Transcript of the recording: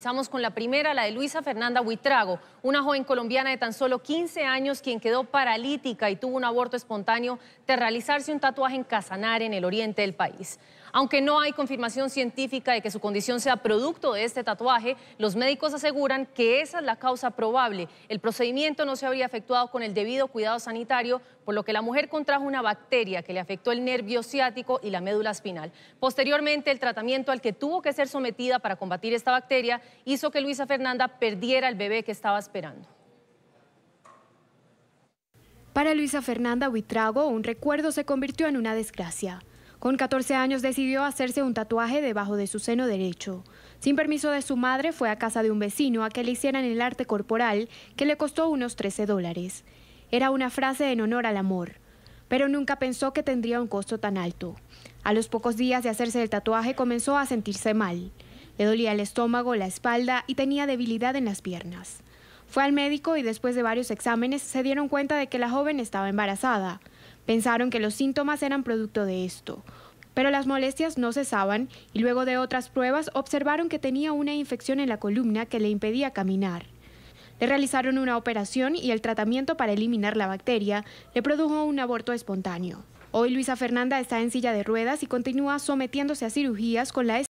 Empezamos con la primera, la de Luisa Fernanda Buitrago, una joven colombiana de tan solo 15 años quien quedó paralítica y tuvo un aborto espontáneo tras realizarse un tatuaje en Casanare, en el oriente del país. Aunque no hay confirmación científica de que su condición sea producto de este tatuaje, los médicos aseguran que esa es la causa probable. El procedimiento no se habría efectuado con el debido cuidado sanitario, por lo que la mujer contrajo una bacteria que le afectó el nervio ciático y la médula espinal. Posteriormente, el tratamiento al que tuvo que ser sometida para combatir esta bacteria hizo que Luisa Fernanda perdiera el bebé que estaba esperando. Para Luisa Fernanda Buitrago, un recuerdo se convirtió en una desgracia. Con 14 años decidió hacerse un tatuaje debajo de su seno derecho. Sin permiso de su madre, fue a casa de un vecino a que le hicieran el arte corporal, que le costó unos $13. Era una frase en honor al amor, pero nunca pensó que tendría un costo tan alto. A los pocos días de hacerse el tatuaje comenzó a sentirse mal. Le dolía el estómago, la espalda y tenía debilidad en las piernas. Fue al médico y después de varios exámenes se dieron cuenta de que la joven estaba embarazada. Pensaron que los síntomas eran producto de esto, pero las molestias no cesaban y luego de otras pruebas observaron que tenía una infección en la columna que le impedía caminar. Le realizaron una operación y el tratamiento para eliminar la bacteria le produjo un aborto espontáneo. Hoy Luisa Fernanda está en silla de ruedas y continúa sometiéndose a cirugías con la